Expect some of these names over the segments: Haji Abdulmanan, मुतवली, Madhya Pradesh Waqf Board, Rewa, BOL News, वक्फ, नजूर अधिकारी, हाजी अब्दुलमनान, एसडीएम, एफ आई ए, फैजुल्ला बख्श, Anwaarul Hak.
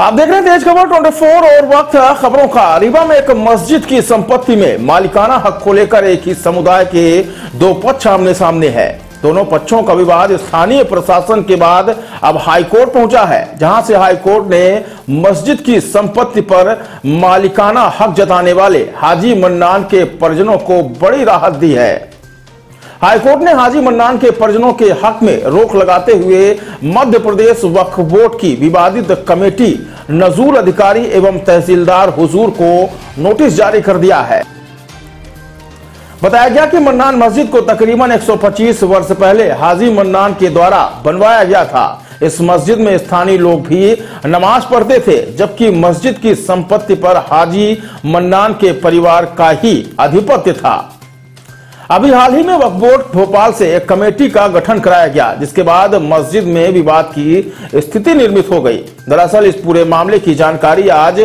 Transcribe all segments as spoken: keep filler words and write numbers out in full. आप देख रहे हैं तेज खबर चौबीस और वक्त खबरों का। रीवा में एक मस्जिद की संपत्ति में मालिकाना हक को लेकर एक ही समुदाय के दो पक्ष आमने सामने है। दोनों पक्षों का विवाद स्थानीय प्रशासन के बाद अब हाईकोर्ट पहुंचा है, जहां से हाईकोर्ट ने मस्जिद की संपत्ति पर मालिकाना हक जताने वाले हाजी मन्नान के परिजनों को बड़ी राहत दी है। हाईकोर्ट ने हाजी मन्नान के परिजनों के हक में रोक लगाते हुए मध्य प्रदेश वक्फ बोर्ड की विवादित कमेटी, नजूर अधिकारी एवं तहसीलदार हुजूर को नोटिस जारी कर दिया है। बताया गया कि मन्नान मस्जिद को तकरीबन एक सौ पच्चीस वर्ष पहले हाजी मन्नान के द्वारा बनवाया गया था। इस मस्जिद में स्थानीय लोग भी नमाज पढ़ते थे, जबकि मस्जिद की संपत्ति पर हाजी मन्नान के परिवार का ही आधिपत्य था। अभी हाल ही में वक्फ बोर्ड भोपाल से एक कमेटी का गठन कराया गया, जिसके बाद मस्जिद में विवाद की स्थिति निर्मित हो गई। दरअसल इस पूरे मामले की जानकारी आज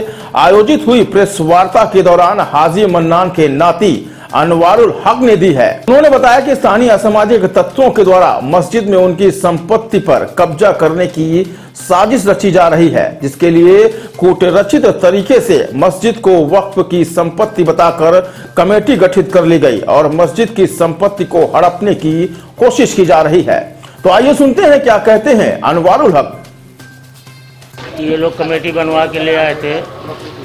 आयोजित हुई प्रेस वार्ता के दौरान हाजी मन्नान के नाती अनवारुल हक ने दी है। उन्होंने बताया कि स्थानीय असामाजिक तत्वों के द्वारा मस्जिद में उनकी संपत्ति पर कब्जा करने की साजिश रची जा रही है, जिसके लिए कूटरचित तरीके से मस्जिद को वक्फ की संपत्ति बताकर कमेटी गठित कर ली गई और मस्जिद की संपत्ति को हड़पने की कोशिश की जा रही है। तो आइए सुनते हैं क्या कहते हैं अनवारुल हक। ये लोग कमेटी बनवा के ले आए थे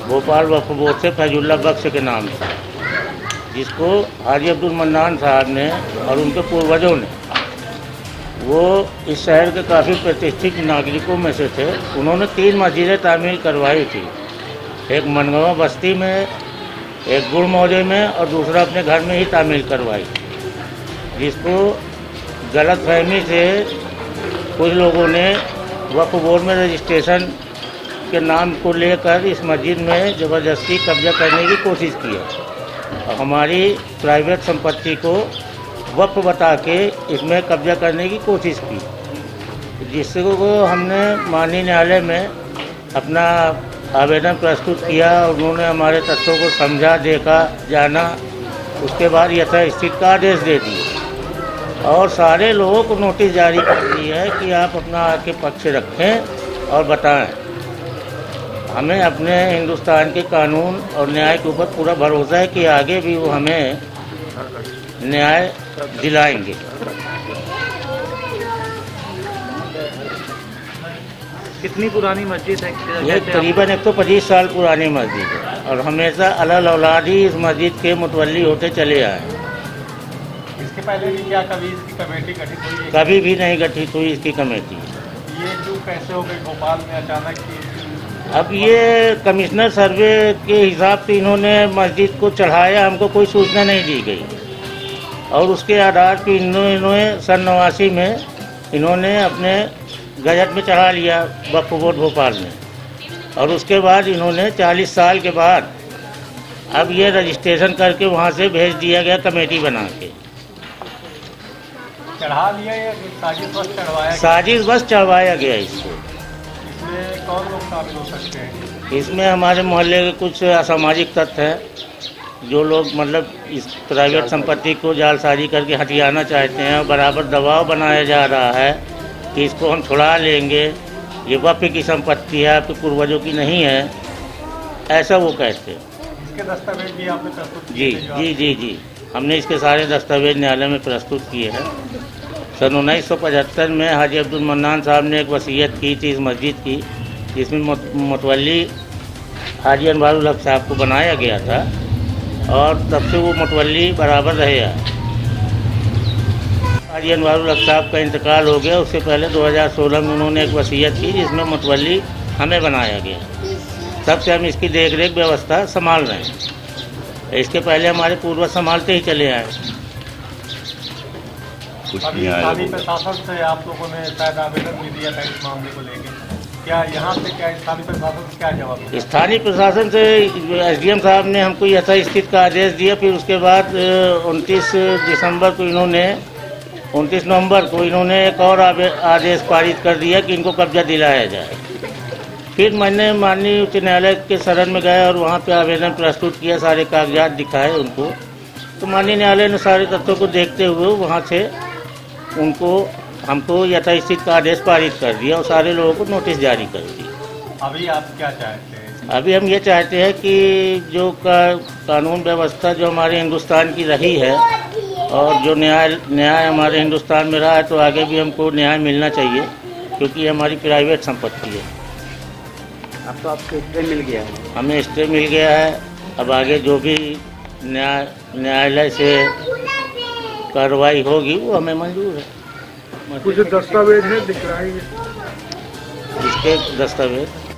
भोपाल वक्फ बोर्ड से फैजुल्ला बख्श के नाम से, जिसको हाजी अब्दुलमनान साहब ने और उनके पूर्वजों ने, वो इस शहर के काफ़ी प्रतिष्ठित नागरिकों में से थे। उन्होंने तीन मस्जिदें तामीर करवाई थी, एक मनगवा बस्ती में, एक गुड़ मौजे में और दूसरा अपने घर में ही तामीर करवाई, जिसको गलतफहमी से कुछ लोगों ने वक्फ बोर्ड में रजिस्ट्रेशन के नाम को लेकर इस मस्जिद में ज़बरदस्ती कब्जा करने की कोशिश की है। हमारी प्राइवेट संपत्ति को वक्फ बता के इसमें कब्जा करने की कोशिश की, जिसको हमने माननीय न्यायालय में अपना आवेदन प्रस्तुत किया। उन्होंने हमारे तथ्यों को समझा, देखा, जाना, उसके बाद यथास्थिति का आदेश दे दिए और सारे लोगों को नोटिस जारी कर दी है कि आप अपना आके पक्ष रखें और बताएं। हमें अपने हिंदुस्तान के कानून और न्याय के ऊपर पूरा भरोसा है कि आगे भी वो हमें न्याय दिलाएंगे। कितनी पुरानी मस्जिद है? ये तकरीबन एक सौ पच्चीस साल पुरानी मस्जिद है और हमेशा अल औलाद ही इस मस्जिद के मुतवली होते चले आए। इसके पहले भी क्या कभी इसकी कमेटी गठित हुई? कभी भी नहीं गठित हुई इसकी कमेटी। ये जो कैसे हो गई भोपाल में अचानक? अब ये कमिश्नर सर्वे के हिसाब से इन्होंने मस्जिद को चढ़ाया, हमको कोई सूचना नहीं दी गई और उसके आधार पर इन्होंने इन्होंने सन नवासी में इन्होंने अपने गजट में चढ़ा लिया वक्फ बोर्ड भोपाल में और उसके बाद इन्होंने चालीस साल के बाद अब ये रजिस्ट्रेशन करके वहाँ से भेज दिया गया कमेटी बना के। चढ़ा लिया या साजिश बस चढ़वाया? साजिश बस चढ़वाया गया इसको। कौन लोग शामिल हो सकते हैं इसमें? हमारे मोहल्ले के कुछ असामाजिक तत्व हैं, जो लोग मतलब इस प्राइवेट संपत्ति को जालसाजी करके हटियाना चाहते हैं और बराबर दबाव बनाया जा रहा है कि इसको हम छुड़ा लेंगे, ये वक्फ की संपत्ति है, आपके पूर्वजों की नहीं है, ऐसा वो कहते हैं। इसके दस्तावेज भी आपने प्रस्तुत किए? जी जी जी जी हमने इसके सारे दस्तावेज न्यायालय में प्रस्तुत किए हैं। सन उन्नीस सौ पचहत्तर में हाजी अब्दुलमन्नान साहब ने एक वसीयत की थी इस मस्जिद की, जिसमें मतवली हाजी अनवारुल हक साहब को बनाया गया था और तब से वो मतवली बराबर रहे हैं। हाजी अनवारुल हक साहब का इंतकाल हो गया, उससे पहले दो हज़ार सोलह में उन्होंने एक वसीयत की जिसमें मतवली हमें बनाया गया। तब से हम इसकी देखरेख व्यवस्था संभाल रहे हैं। इसके पहले हमारे पूर्वज संभालते ही चले आए। स्थानीय प्रशासन से आप लोगों ने शायद आवेदन भी दिया था इस मामले को लेकर, क्या यहाँ से क्या स्थानीय प्रशासन से क्या जवाब? स्थानीय प्रशासन से एसडीएम साहब ने हमको यथास्थिति का आदेश दिया, फिर उसके बाद उनतीस दिसंबर को इन्होंने उनतीस नवंबर को इन्होंने एक और आदेश पारित कर दिया कि इनको कब्जा दिलाया जाए। फिर मैंने माननीय उच्च न्यायालय के शरण में गया और वहाँ पर आवेदन प्रस्तुत किया, सारे कागजात दिखाए उनको, तो माननीय न्यायालय ने सारे तथ्यों को देखते हुए वहाँ से उनको हमको यथास्थिति का आदेश पारित कर दिया और सारे लोगों को नोटिस जारी कर दिया। अभी आप क्या चाहते हैं? अभी हम ये चाहते हैं कि जो का कानून व्यवस्था जो हमारे हिंदुस्तान की रही है और जो न्याय न्याय हमारे हिंदुस्तान में रहा है, तो आगे भी हमको न्याय मिलना चाहिए क्योंकि ये हमारी प्राइवेट संपत्ति है। अब तो आपको स्टे मिल गया है? हमें स्टे मिल गया है। अब आगे जो भी न्याय न्यायालय से कार्रवाई होगी वो हमें मंजूर है। कुछ दस्तावेज है दिख रहा है, इसके दस्तावेज